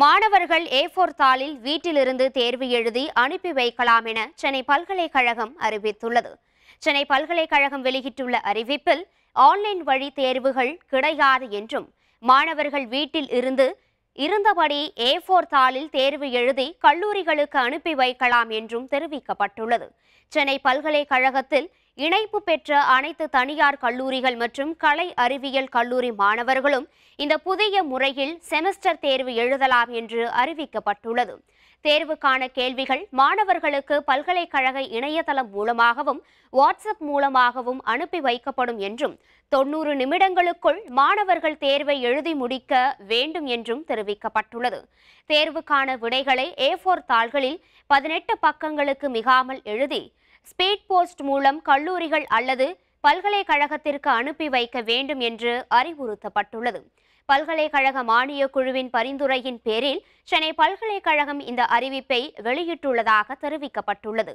மாணவர்கள் A4 தாளில் வீட்டிலிருந்து தேர்வு எழுதி அனுப்பி வைக்கலாம் என சென்னை பல்கலைக்கழகம் அறிவித்துள்ளது. சென்னை பல்கலைக்கழகம் வெளியிட்டுள்ள அறிவிப்பில் ஆன்லைன் வழி தேர்வுகள் கிடையாது என்றும் மாணவர்கள் வீட்டில் இருந்தபடி A4 தாளில் தேர்வு எழுதி கல்லூரிகளுக்கு அனுப்பி வைக்கலாம் என்றும் தெரிவிக்கப்பட்டுள்ளது. சென்னை பல்கலைக்கழகத்தில் இணைப்பு பெற்ற அனைத்து தனியார் கல்லூரிகள் மற்றும் கலை அறிவியல் கல்லூரி மாணவர்களும் இந்த புதிய முறையில் செமஸ்டர் தேர்வு எழுதலாம் என்று அறிவிக்கப்பட்டுள்ளது. தேர்வுக்கான கேள்விகள் மாணவர்களுக்கு பல்கலைக்கழக இணையதளம் மூலமாகவும் வாட்ஸ்அப் மூலமாகவும் அனுப்பி வைக்கப்படும் என்றும் 90 நிமிடங்களுக்குள் மாணவர்கள் தேர்வை எழுதி முடிக்க வேண்டும் என்றும் தெரிவிக்கப்பட்டுள்ளது. தேர்வுக்கான விடைகளை A4 தாள்களில் 18 பக்கங்களுக்கு மிகாமல் எழுதி ஸ்பீட் போஸ்ட் மூலம் கல்லூரிகள் அல்லது பல்கலைக்கழகத்திற்கு அனுப்பி வைக்க வேண்டும் என்று அறிவுறுத்தப்பட்டுள்ளது. பல்கலைக்கழக மானியக் குழுவின் பரிந்துரையின் பேரில் சென்னை பல்கலைக்கழகம் இந்த அறிவிப்பை வெளியிட்டுள்ளதாக தெரிவிக்கப்பட்டுள்ளது.